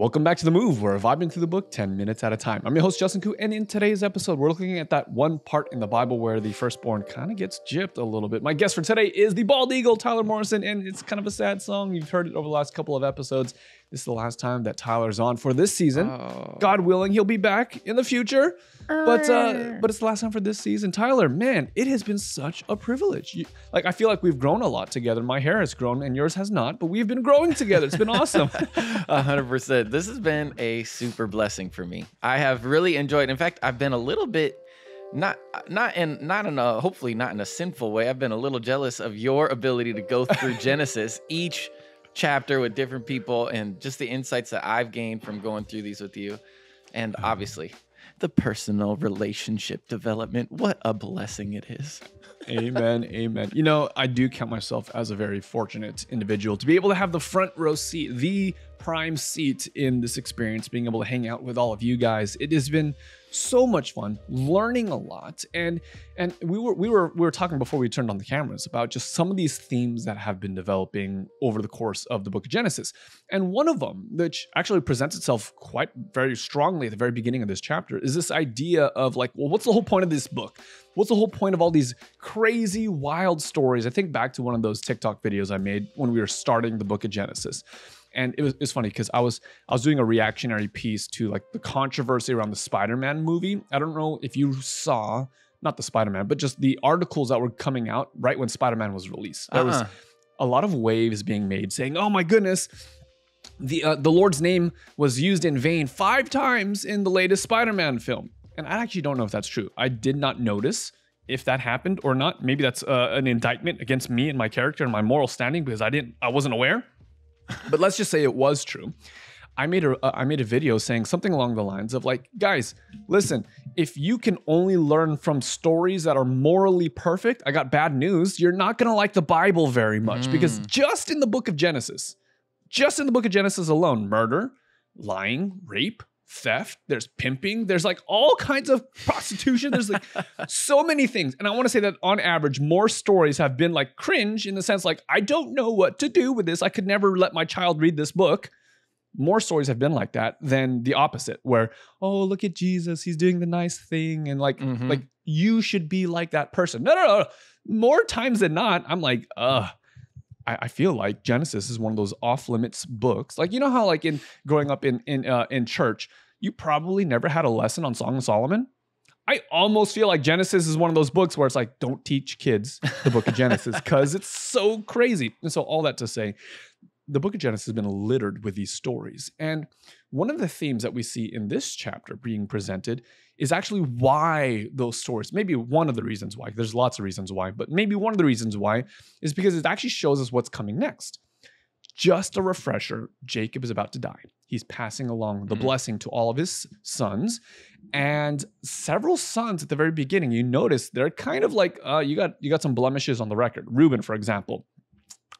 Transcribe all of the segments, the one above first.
Welcome back to The Move. We're vibing through the book 10 minutes at a time. I'm your host, Justin Khoe, and in today's episode, we're looking at that one part in the Bible where the firstborn kind of gets gypped a little bit. My guest for today is the bald eagle, Tyler Morrison, and it's kind of a sad song. You've heard it over the last couple of episodes. This is the last time that Tyler's on for this season. Oh. God willing, he'll be back in the future, but it's the last time for this season. Tyler, man, it has been such a privilege. Like, I feel like we've grown a lot together. My hair has grown and yours has not, but we've been growing together. It's been awesome. 100%. This has been a super blessing for me. I have really enjoyed. In fact, I've been a little bit hopefully not in a sinful way. I've been a little jealous of your ability to go through Genesis each chapter with different people and just the insights that I've gained from going through these with you. And obviously the personal relationship development, what a blessing it is. Amen. Amen. You know, I do count myself as a very fortunate individual to be able to have the front row seat, the prime seat in this experience, being able to hang out with all of you guys. It has been so much fun, learning a lot. And we were talking before we turned on the cameras about just some of these themes that have been developing over the course of the book of Genesis. And one of them, which actually presents itself quite very strongly at the very beginning of this chapter, is this idea of like, well, what's the whole point of this book? What's the whole point of all these crazy, wild stories? I think back to one of those TikTok videos I made when we were starting the book of Genesis. And it was funny because I was doing a reactionary piece to like the controversy around the Spider-Man movie. I don't know if you saw, not the Spider-Man, but just the articles that were coming out right when Spider-Man was released. There was a lot of waves being made saying, oh my goodness, the Lord's name was used in vain 5 times in the latest Spider-Man film. And I actually don't know if that's true. I did not notice if that happened or not. Maybe that's an indictment against me and my character and my moral standing because I wasn't aware. But let's just say it was true. I made a video saying something along the lines of like, guys, listen, if you can only learn from stories that are morally perfect, I got bad news. You're not going to like the Bible very much because just in the book of Genesis, alone, murder, lying, rape, theft, there's pimping, there's like all kinds of prostitution, there's like so many things. And I want to say that on average, more stories have been like cringe in the sense like, I don't know what to do with this. I could never let my child read this book. More stories have been like that than the opposite where, oh, look at Jesus, he's doing the nice thing. And like, like you should be like that person. No, no, no. More times than not, I'm like, I feel like Genesis is one of those off-limits books. Like, you know how like in growing up in church, you probably never had a lesson on Song of Solomon? I almost feel like Genesis is one of those books where it's like, don't teach kids the book of Genesis because it's so crazy. And so all that to say, the book of Genesis has been littered with these stories. And one of the themes that we see in this chapter being presented is actually why those stories, maybe one of the reasons why, there's lots of reasons why, but maybe one of the reasons why is because it actually shows us what's coming next. Just a refresher, Jacob is about to die. He's passing along the blessing to all of his sons. And several sons at the very beginning, you notice they're kind of like, you got some blemishes on the record. Reuben, for example,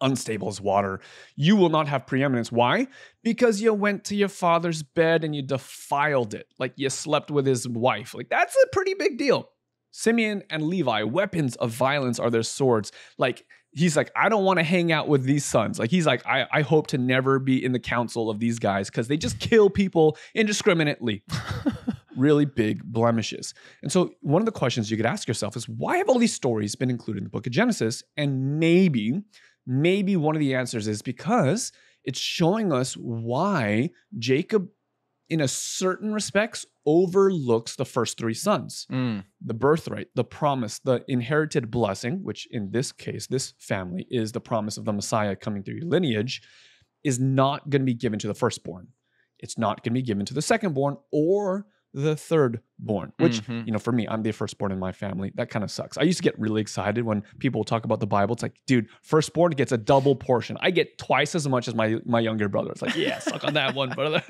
unstable as water. You will not have preeminence. Why? Because you went to your father's bed and you defiled it. Like you slept with his wife. Like that's a pretty big deal. Simeon and Levi, weapons of violence are their swords. Like he's like, I don't want to hang out with these sons. Like he's like, I hope to never be in the council of these guys because they just kill people indiscriminately. Really big blemishes. And so one of the questions you could ask yourself is why have all these stories been included in the book of Genesis? And maybe one of the answers is because it's showing us why Jacob, in a certain respects, overlooks the first 3 sons. The birthright, the promise, the inherited blessing, which in this case, this family is the promise of the Messiah coming through your lineage, is not going to be given to the firstborn. It's not going to be given to the secondborn or the thirdborn, which, you know, for me, I'm the firstborn in my family. That kind of sucks. I used to get really excited when people talk about the Bible. It's like, dude, firstborn gets a double portion. I get twice as much as my younger brother. It's like, yeah, suck on that one, brother.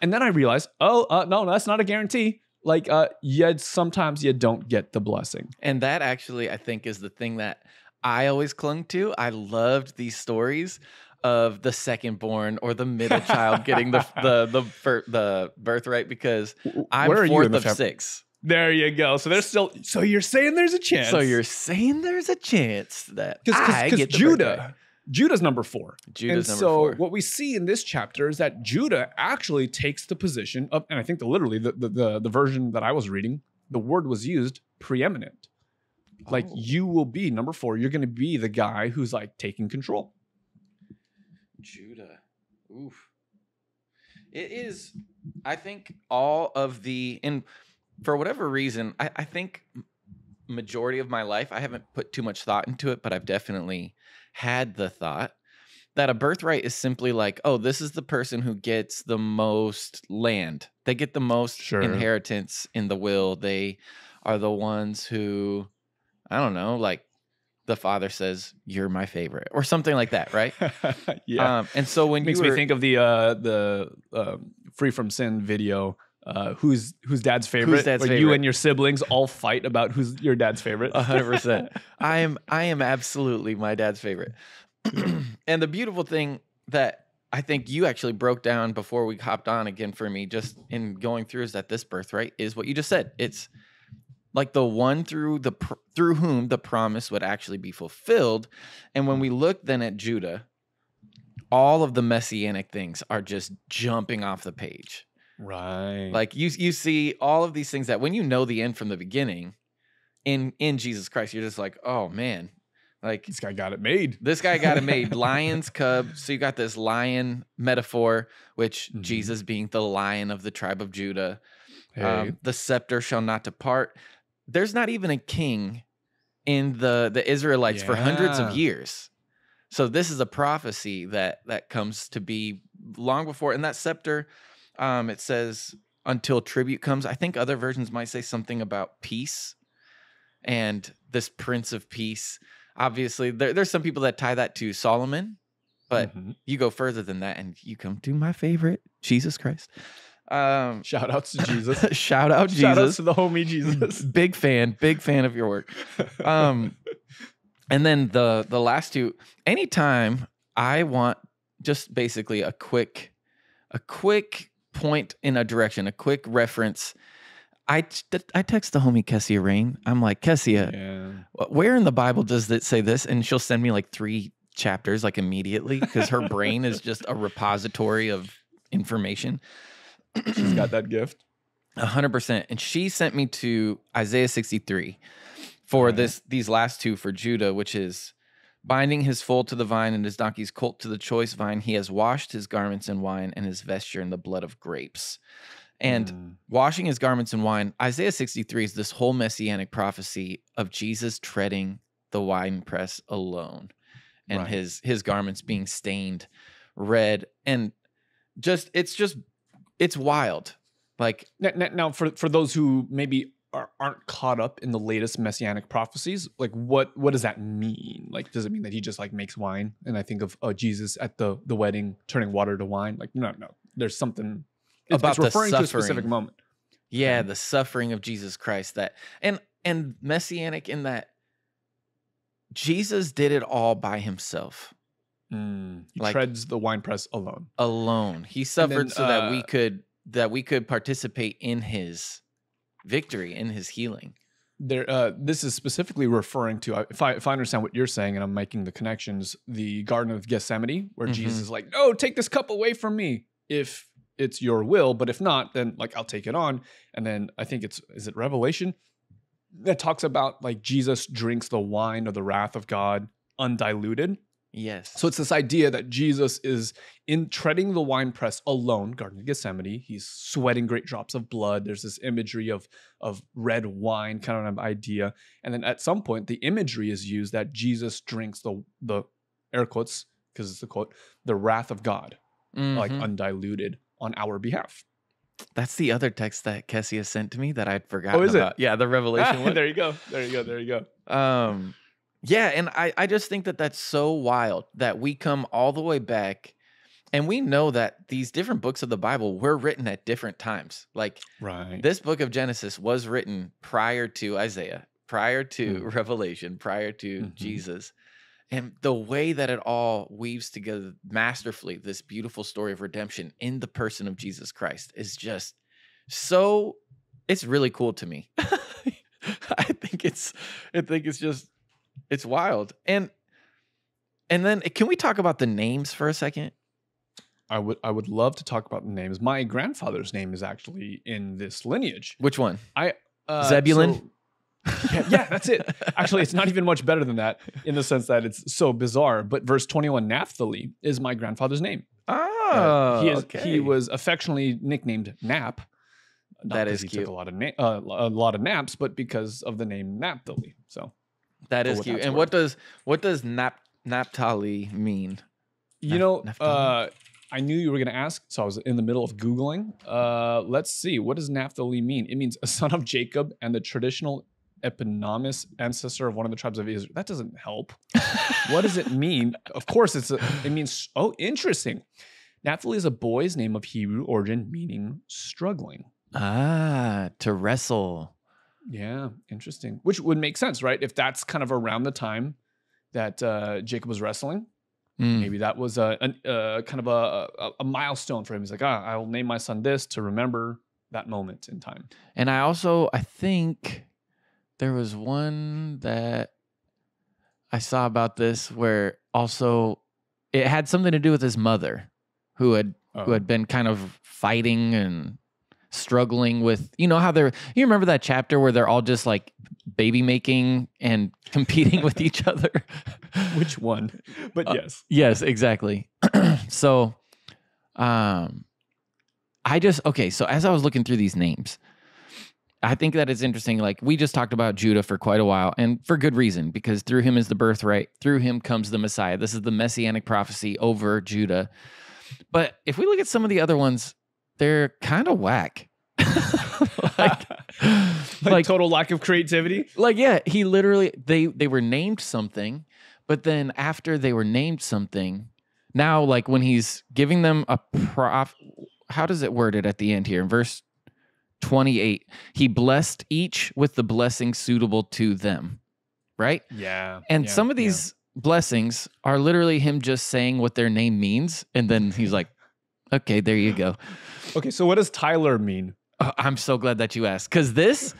And then I realized, oh, no, that's not a guarantee. Like, sometimes you don't get the blessing. And that actually, I think, is the thing that I always clung to. I loved these stories of the secondborn or the middle child getting the birthright because I'm 4th of 6. There you go. So there's still. So you're saying there's a chance. That Judah. Birthright. Judah's number four. And so what we see in this chapter is that Judah actually takes the position of, and I think literally the version that I was reading, the word was used, preeminent. Like you will be number four. You're going to be the guy who's like taking control. Judah. Oof. It is, I think all of the, and for whatever reason, I think majority of my life, I haven't put too much thought into it, but I've definitely had the thought that a birthright is simply like, oh, this is the person who gets the most land. They get the most inheritance in the will. They are the ones who, I don't know, like the father says, "You're my favorite," or something like that, right? Yeah. And so when you me think of the Free From Sin video, who's dad's favorite? Who's dad's favorite? You and your siblings all fight about who's your dad's favorite. 100%. I am absolutely my dad's favorite. And the beautiful thing that I think you actually broke down before we hopped on again for me, just in going through, is that this birthright is what you just said. It's like the one through whom the promise would actually be fulfilled. And when we look then at Judah, all of the messianic things are just jumping off the page. Right. Like you see all of these things that when you know the end from the beginning in Jesus Christ, you're just like, oh man, like this guy got it made. This guy got it made. Lion's cub. So you got this lion metaphor, which Jesus being the lion of the tribe of Judah, the scepter shall not depart. There's not even a king in the Israelites for hundreds of years. So this is a prophecy that comes to be long before. And that scepter, it says, until tribute comes. I think other versions might say something about peace and this Prince of Peace. Obviously, there's some people that tie that to Solomon, but you go further than that and you come to my favorite, Jesus Christ. Shout outs to Jesus. Shout out Jesus. Shout outs to the homie Jesus. Big fan of your work. And then the last two. Anytime I want just basically a quick point in a direction, a quick reference, I text the homie Kessia Rain. I'm like, Kessia, where in the Bible does it say this? And she'll send me like 3 chapters like immediately because her brain is just a repository of information. She's got that gift. 100%. And she sent me to Isaiah 63 for these last two for Judah, which is binding his foal to the vine and his donkey's colt to the choice vine. He has washed his garments in wine and his vesture in the blood of grapes. And washing his garments in wine, Isaiah 63 is this whole messianic prophecy of Jesus treading the winepress alone and his garments being stained red. And it's wild. Like now for those who maybe aren't caught up in the latest messianic prophecies, like what does that mean? Like, does it mean that he just like makes wine? And I think of Jesus at the wedding turning water to wine. Like no, there's something about the referring to a specific moment. Yeah, the suffering of Jesus Christ. That and messianic in that Jesus did it all by himself. He treads the winepress alone. He suffered so that we could participate in his victory, in his healing. This is specifically referring to, if I understand what you're saying, and I'm making the connections, the Garden of Gethsemane, where Jesus is like, "No, take this cup away from me if it's your will, but if not, then like I'll take it on." And then I think is it Revelation that talks about like Jesus drinks the wine of the wrath of God undiluted. Yes. So it's this idea that Jesus is in treading the winepress alone, Garden of Gethsemane. He's sweating great drops of blood. There's this imagery of red wine kind of idea. And then at some point, the imagery is used that Jesus drinks the air quotes, because it's the quote, the wrath of God, like undiluted on our behalf. That's the other text that Kessia sent to me that I'd forgotten about. Yeah, the Revelation one. There you go. Yeah, and I just think that that's so wild that we come all the way back and we know that these different books of the Bible were written at different times. Like this book of Genesis was written prior to Isaiah, prior to Revelation, prior to Jesus. And the way that it all weaves together masterfully, this beautiful story of redemption in the person of Jesus Christ is just so, it's really cool to me. I think it's just, it's wild. And And then can we talk about the names for a second? I would love to talk about the names. My grandfather's name is actually in this lineage. Which one? Zebulun? Yeah, that's it. Actually, it's not even much better than that in the sense that it's so bizarre. But verse 21, Naphtali is my grandfather's name. Oh, he was affectionately nicknamed Nap. Not that is he cute. Took a lot of naps, but because of the name Naphtali. So that is cute. And what does Naphtali mean? I knew you were going to ask, so I was in the middle of Googling. Let's see. What does Naphtali mean? It means a son of Jacob and the traditional eponymous ancestor of one of the tribes of Israel. That doesn't help. What does it mean? Of course, it means, interesting. Naphtali is a boy's name of Hebrew origin, meaning struggling. Ah, to wrestle. Yeah, interesting. Which would make sense, right? If that's kind of around the time that Jacob was wrestling. Mm. Maybe that was a kind of a milestone for him. He's like, I will name my son this to remember that moment in time. And I think there was one that I saw about this where also it had something to do with his mother who had been kind of fighting and struggling with, you remember that chapter where they're all just like baby making and competing with each other? Which one? But yes. Yes, exactly. So, so as I was looking through these names, I think that it's interesting. Like we just talked about Judah for quite a while and for good reason, because through him is the birthright. Through him comes the Messiah. This is the messianic prophecy over Judah. But if we look at some of the other ones, they're kind of whack. like total lack of creativity. Like, yeah, he literally, they were named something, but then after they were named something, now like when he's giving them a prof, how does it word it at the end here? In verse 28, he blessed each with the blessing suitable to them, right? Yeah. And some of these blessings are literally him just saying what their name means, and then he's like, okay, there you go. Okay, so what does Tyler mean? I'm so glad that you asked, because this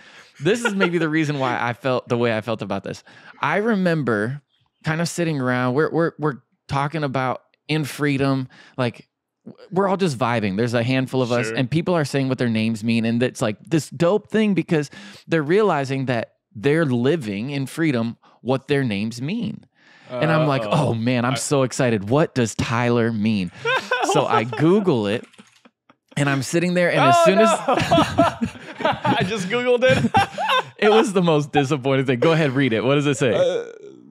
is maybe the reason why I felt the way I felt about this. I remember kind of sitting around, we're talking about in freedom, like we're all just vibing. There's a handful of us, and people are saying what their names mean, and it's like this dope thing because they're realizing that they're living in freedom what their names mean. And I'm like, oh man, I'm so excited. What does Tyler mean? So I Google it, and I'm sitting there, and as soon as I just Googled it, it was the most disappointing thing. Go ahead, read it. What does it say?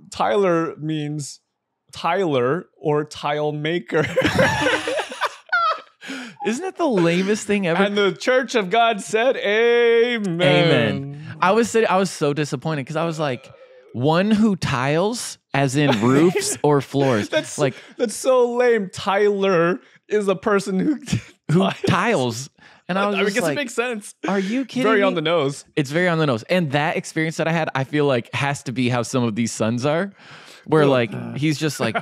Tyler means Tyler or tile maker. Isn't that the lamest thing ever? And the Church of God said, "Amen." Amen. I was so disappointed because I was like, one who tiles, as in roofs or floors. That's so lame. Tyler is a person who tiles. And I guess like, it makes sense. Are you kidding? Very me? On the nose. It's very on the nose. And that experience that I had, I feel like has to be how some of these sons are, where he's just like,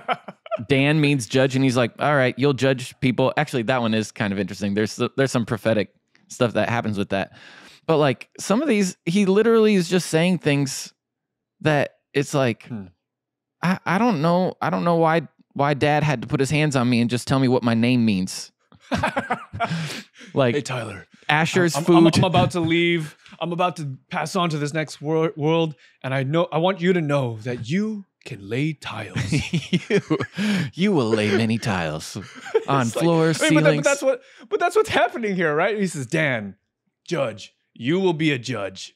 Dan means judge, and he's like, all right, you'll judge people. Actually, that one is kind of interesting. There's some prophetic stuff that happens with that. But like some of these, he literally is just saying things that it's like, I don't know. I don't know why Dad had to put his hands on me and just tell me what my name means. Like, hey Tyler, Asher's food. I'm about to leave. I'm about to pass on to this next world, and I want you to know that you can lay tiles. you will lay many tiles on floors, ceilings. But that's what's happening here, right? He says, Dan, judge. You will be a judge.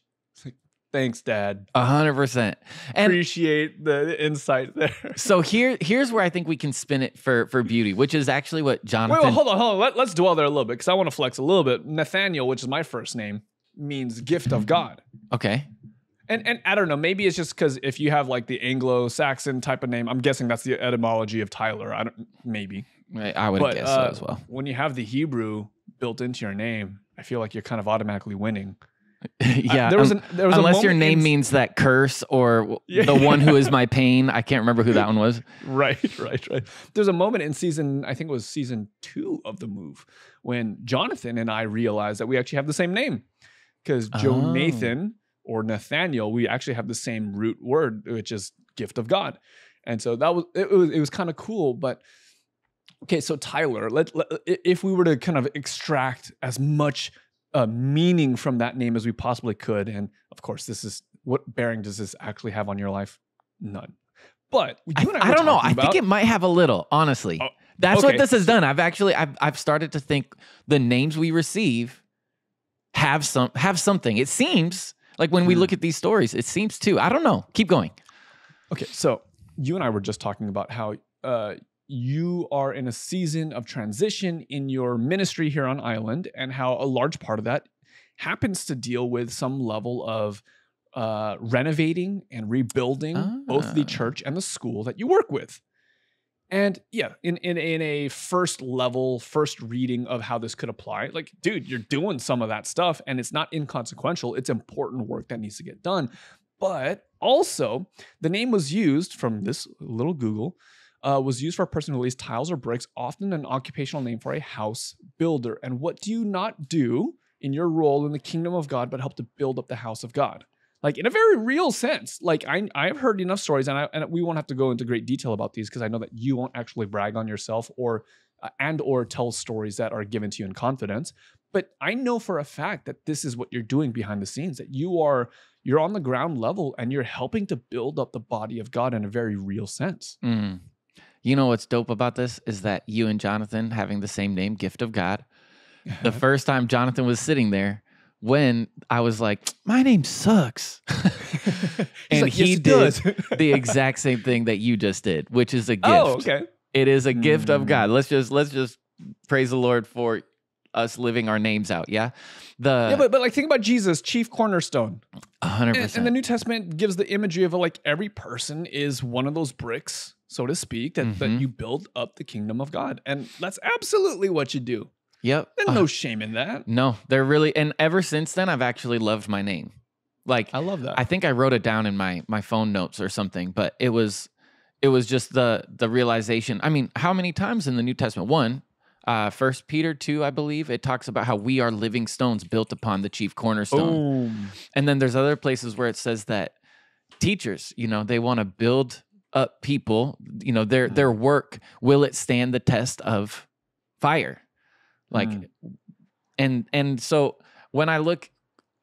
Thanks, Dad. 100%. Appreciate the insight there. So here's where I think we can spin it for beauty, which is actually what Jonathan... Wait, hold on. Let's dwell there a little bit, because I want to flex a little bit. Nathaniel, which is my first name, means gift of God. Okay. And I don't know, maybe it's just because if you have like the Anglo-Saxon type of name, I'm guessing that's the etymology of Tyler. Maybe. I would guess so as well. When you have the Hebrew built into your name, I feel like you're kind of automatically winning. Yeah, there was unless your name means that curse or the one who is my pain. I can't remember who that one was. Right. There's a moment in season, I think it was season 2 of The Move, when Jonathan and I realized that we actually have the same name, because Jonathan or Nathaniel, we actually have the same root word, which is gift of God. And so that was, it was kind of cool. But okay, so Tyler, if we were to kind of extract as much meaning from that name as we possibly could, and of course, this is, what bearing does this actually have on your life? None. But I don't know. I think it might have a little, honestly. Oh, that's okay. What this has done. I've started to think the names we receive have something. It seems like when we look at these stories, it seems to. I don't know. Keep going. Okay, so you and I were just talking about how you are in a season of transition in your ministry here on Island, and how a large part of that happens to deal with some level of renovating and rebuilding both the church and the school that you work with. And yeah, in a first reading of how this could apply, like, dude, you're doing some of that stuff and it's not inconsequential. It's important work that needs to get done. But also, the name was used, from this little Google, was used for a person who lays tiles or bricks, often an occupational name for a house builder. And what do you not do in your role in the kingdom of God but help to build up the house of God? Like, in a very real sense, like I've heard enough stories, and we won't have to go into great detail about these because I know that you won't actually brag on yourself or tell stories that are given to you in confidence. But I know for a fact that this is what you're doing behind the scenes, that you're on the ground level and you're helping to build up the body of God in a very real sense. Mm. You know what's dope about this is that you and Jonathan having the same name, Gift of God. The first time Jonathan was sitting there, when I was like, my name sucks. And like, he yes, did the exact same thing that you just did, which is a gift. Oh, okay. It is a gift of God. Let's just praise the Lord for us living our names out. Yeah. But like, think about Jesus, chief cornerstone. 100%. And the New Testament gives the imagery of like every person is one of those bricks, so to speak, that you build up the kingdom of God. And that's absolutely what you do. Yep. There's no shame in that. No, they're really, and ever since then, I've actually loved my name. Like, I love that. I think I wrote it down in my phone notes or something, but it was just the realization. I mean, how many times in the New Testament? 1 Peter 2, I believe, it talks about how we are living stones built upon the chief cornerstone. Boom. And then there's other places where it says that teachers, you know, they want to build up people, you know, their work, will it stand the test of fire? Like, and so when I look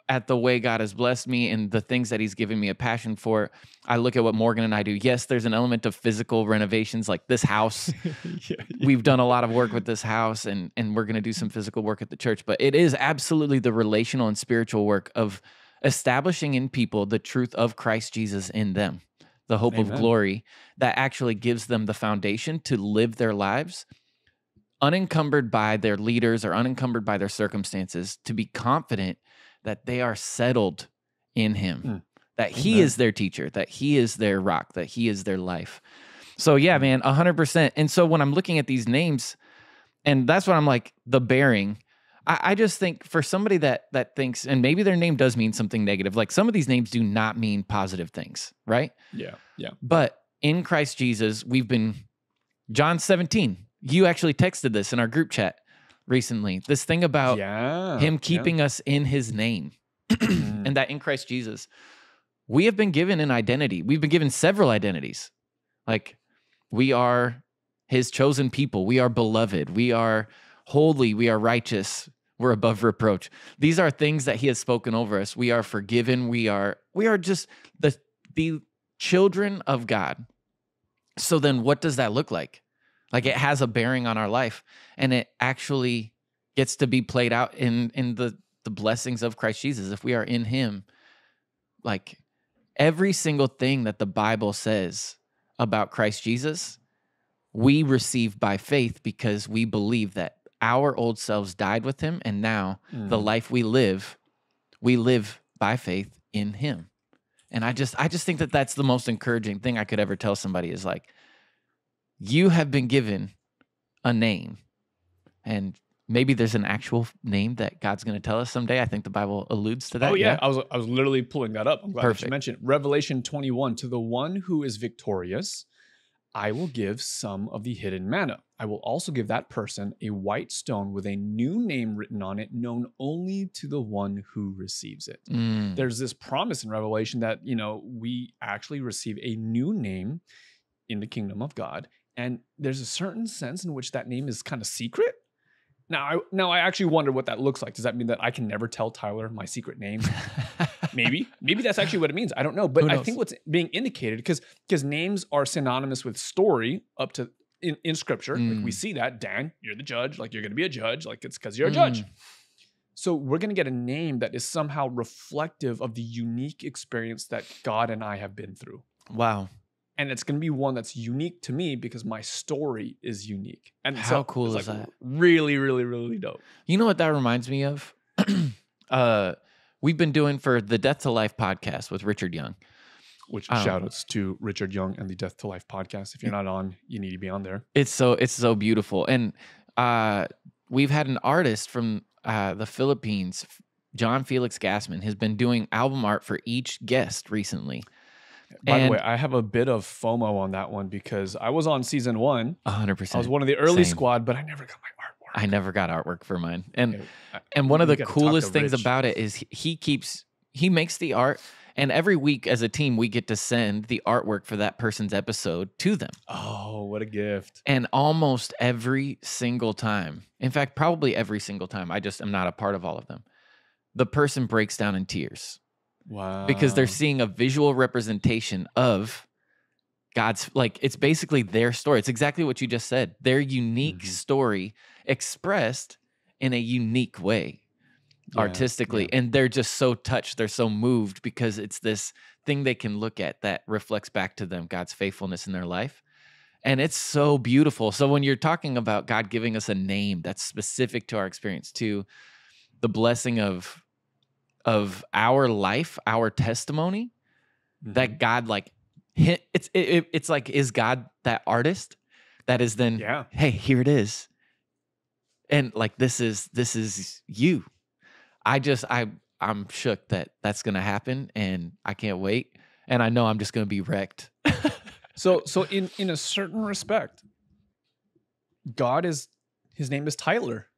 at the way God has blessed me and the things that he's given me a passion for, I look at what Morgan and I do. Yes, there's an element of physical renovations, like this house. Yeah, yeah. We've done a lot of work with this house, and we're going to do some physical work at the church. But it is absolutely the relational and spiritual work of establishing in people the truth of Christ Jesus in them, the hope of glory that actually gives them the foundation to live their lives unencumbered by their leaders or unencumbered by their circumstances, to be confident that they are settled in him, that he is their teacher, that he is their rock, that he is their life. So yeah, man, 100%. And so when I'm looking at these names, and that's what I'm like, the bearing, I just think for somebody that thinks, and maybe their name does mean something negative, like some of these names do not mean positive things, right? Yeah, yeah. But in Christ Jesus, we've been, John 17, you actually texted this in our group chat recently, this thing about him keeping us in his name and that in Christ Jesus, we have been given an identity. We've been given several identities. Like, we are his chosen people. We are beloved. We are holy. We are righteous. We're above reproach. These are things that he has spoken over us. We are forgiven. We are just the children of God. So then what does that look like? Like, it has a bearing on our life, and it actually gets to be played out in the blessings of Christ Jesus. If we are in him, like every single thing that the Bible says about Christ Jesus, we receive by faith because we believe that our old selves died with him, and now the life we live by faith in him. And I just think that that's the most encouraging thing I could ever tell somebody is like, you have been given a name, and maybe there's an actual name that God's going to tell us someday. I think the Bible alludes to that. Oh yeah, yeah? I was literally pulling that up. I'm glad that you mentioned it. Revelation 21, to the one who is victorious, I will give some of the hidden manna. I will also give that person a white stone with a new name written on it, known only to the one who receives it. There's this promise in Revelation that, you know, we actually receive a new name in the kingdom of God. And there's a certain sense in which that name is kind of secret. Now I actually wonder what that looks like. Does that mean that I can never tell Tyler my secret name? Maybe that's actually what it means. I don't know. But I think what's being indicated, because names are synonymous with story up to in scripture. Mm. Like we see that, Dan, you're the judge. Like you're going to be a judge. Like it's because you're a judge. So we're going to get a name that is somehow reflective of the unique experience that God and I have been through. Wow. And it's going to be one that's unique to me because my story is unique. And how cool is that? Really, really, really dope. You know what that reminds me of? We've been doing for the Death to Life podcast with Richard Young. Which shout outs to Richard Young and the Death to Life podcast. If you're not on, you need to be on there. It's so beautiful. And we've had an artist from the Philippines, John Felix Gassman, has been doing album art for each guest recently. By the way, I have a bit of FOMO on that one because I was on season one. 100%. I was one of the early squad, but I never got my artwork. I never got artwork for mine. And one of the coolest things about it is he makes the art, and every week as a team, we get to send the artwork for that person's episode to them. Oh, what a gift. And almost every single time, in fact, probably every single time, I just am not a part of all of them, the person breaks down in tears. Wow. Because they're seeing a visual representation of God's, like, it's basically their story. It's exactly what you just said. Their unique story expressed in a unique way, artistically. Yeah. And they're just so touched. They're so moved because it's this thing they can look at that reflects back to them God's faithfulness in their life. And it's so beautiful. So when you're talking about God giving us a name that's specific to our experience, to the blessing of our life, our testimony, that God, like, it's like, is God that artist that is then, hey, here it is. And like, this is you. I'm shook that that's going to happen, and I can't wait. And I know I'm just going to be wrecked. So in a certain respect, his name is Tyler.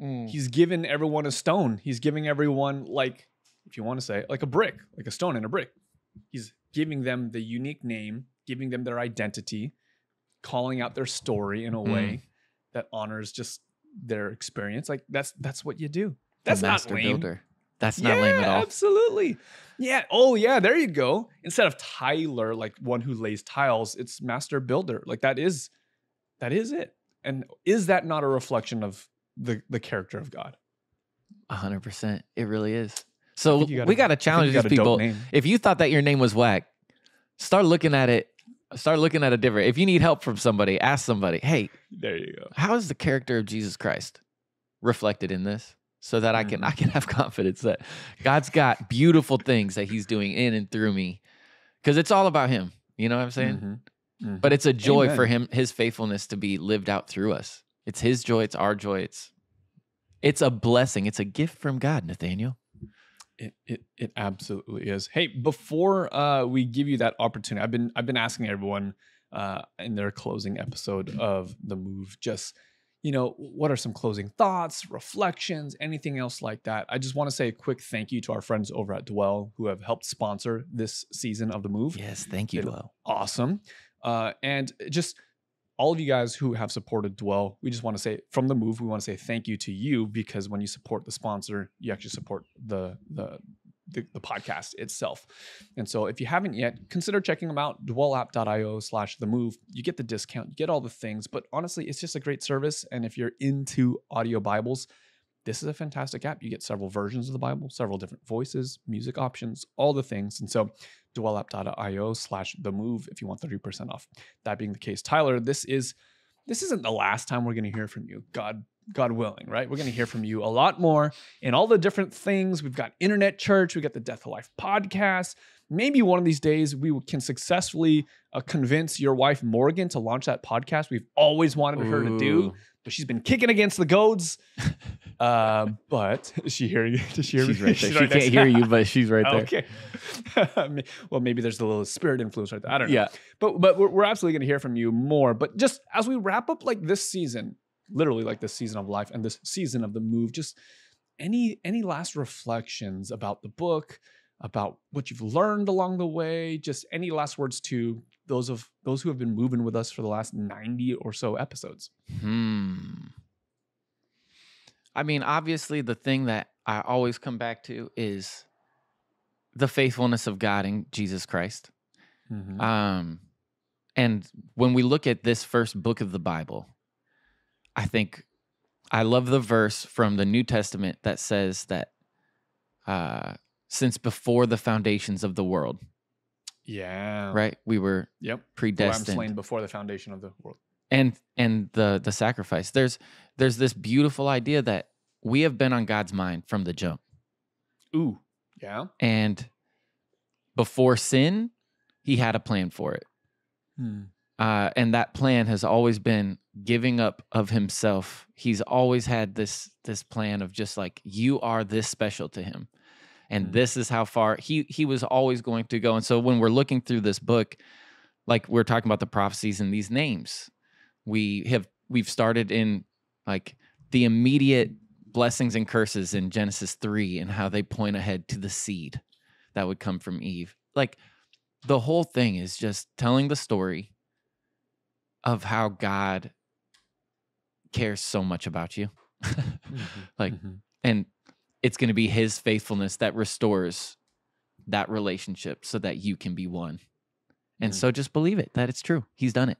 Mm. He's given everyone a stone. He's giving everyone, like, if you want to say, like a brick, like a stone and a brick. He's giving them the unique name, giving them their identity, calling out their story in a way that honors just their experience. Like that's what you do. That's not lame. Builder. That's not lame at all. Absolutely. Yeah. Oh yeah. There you go. Instead of Tyler, like one who lays tiles, it's master builder. Like that is it. And is that not a reflection of the character of God? 100%. It really is. So we got to challenge these people. If you thought that your name was whack, start looking at it. Start looking at a different. If you need help from somebody, ask somebody, hey, there you go. How is the character of Jesus Christ reflected in this? So that I can have confidence that God's got beautiful things that he's doing in and through me. Because it's all about him. You know what I'm saying? But it's a joy for him, his faithfulness to be lived out through us. It's his joy. It's our joy. It's a blessing. It's a gift from God, Nathaniel. It absolutely is. Hey, before we give you that opportunity, I've been asking everyone in their closing episode of The Move, just, you know, what are some closing thoughts, reflections, anything else like that? I just want to say a quick thank you to our friends over at Dwell who have helped sponsor this season of The Move. Yes, thank you, Dwell. Awesome. And just all of you guys who have supported Dwell, we just want to say from The Move, we want to say thank you to you, because when you support the sponsor, you actually support the podcast itself. And so if you haven't yet, consider checking them out, dwellapp.io/themove. You get the discount, you get all the things, but honestly, it's just a great service. And if you're into audio Bibles, this is a fantastic app. You get several versions of the Bible, several different voices, music options, all the things. And so dwellapp.io/themove if you want 30% off. That being the case, Tyler, this isn't the last time we're going to hear from you. God willing, right? We're going to hear from you a lot more in all the different things. We've got internet church. We've got the Death to Life podcast. Maybe one of these days we can successfully convince your wife, Morgan, to launch that podcast we've always wanted her to do, but she's been kicking against the goads. But is she hearing you? Does she hear me? She's right there. She can't hear you, but she's right there. Okay. Well, maybe there's a little spirit influence right there. I don't know. Yeah. But we're absolutely going to hear from you more. But just as we wrap up like this season, literally like this season of life and this season of The Move, just any last reflections about the book, about what you've learned along the way, just any last words to those who have been moving with us for the last 90 or so episodes. I mean, obviously, the thing that I always come back to is the faithfulness of God in Jesus Christ. Mm-hmm. And when we look at this first book of the Bible, I think I love the verse from the New Testament that says that since before the foundations of the world. Yeah. Right? We were predestined. For I'm slain before the foundation of the world. And the sacrifice. There's this beautiful idea that we have been on God's mind from the jump. Ooh, yeah. And before sin, he had a plan for it. And that plan has always been giving up of himself. He's always had this plan of just like, you are this special to him. And this is how far he was always going to go. And so when we're looking through this book, like we're talking about the prophecies and these names, we've started in like the immediate blessings and curses in Genesis 3 and how they point ahead to the seed that would come from Eve. Like the whole thing is just telling the story of how God cares so much about you. And it's going to be his faithfulness that restores that relationship so that you can be one. And so just believe it, that it's true. He's done it.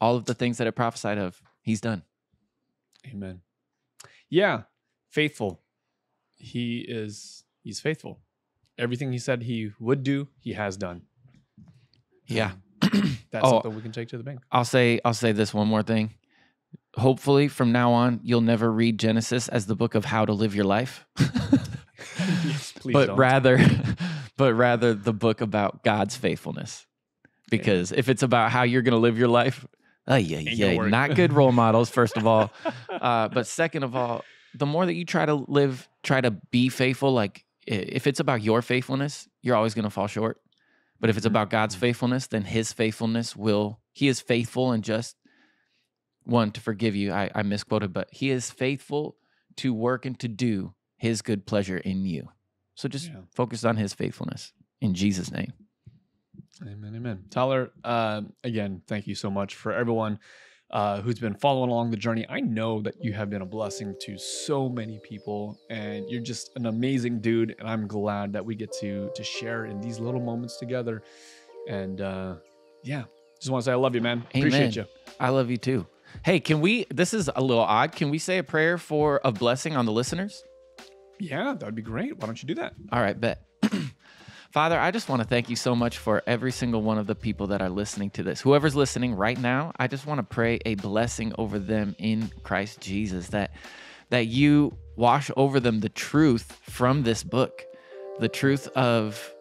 All of the things that it prophesied of, he's done. Amen. Yeah, faithful. He's faithful. Everything he said he would do, he has done. Yeah. That's something we can take to the bank. I'll say this one more thing. Hopefully, from now on, you'll never read Genesis as the book of how to live your life. Yes, please don't. But rather the book about God's faithfulness. Because if it's about how you're going to live your life, not good role models, first of all. But second of all, the more that you try to be faithful, like if it's about your faithfulness, you're always going to fall short. But if it's about God's faithfulness, then his faithfulness he is faithful and just, one, to forgive you. I misquoted, but he is faithful to work and to do his good pleasure in you. So just focus on his faithfulness in Jesus' name. Amen, amen. Tyler, again, thank you so much for everyone who's been following along the journey. I know that you have been a blessing to so many people, and you're just an amazing dude, and I'm glad that we get to share in these little moments together. And just want to say I love you, man. Amen. Appreciate you. I love you too. Hey, this is a little odd. Can we say a prayer for a blessing on the listeners? Yeah, that'd be great. Why don't you do that? All right, bet. Father, I just want to thank you so much for every single one of the people that are listening to this. Whoever's listening right now, I just want to pray a blessing over them in Christ Jesus, that you wash over them the truth from this book, the truth of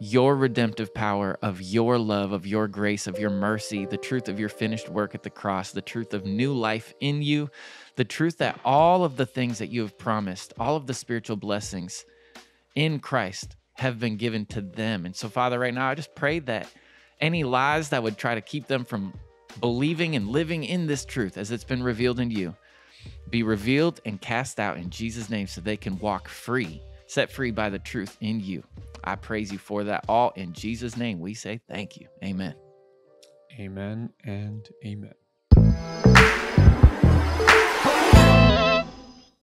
your redemptive power, of your love, of your grace, of your mercy, the truth of your finished work at the cross, the truth of new life in you, the truth that all of the things that you have promised, all of the spiritual blessings in Christ have been given to them. And so, Father, right now, I just pray that any lies that would try to keep them from believing and living in this truth as it's been revealed in you, be revealed and cast out in Jesus' name so they can walk free, set free by the truth in you. I praise you for that all. In Jesus' name, we say thank you. Amen. Amen and amen.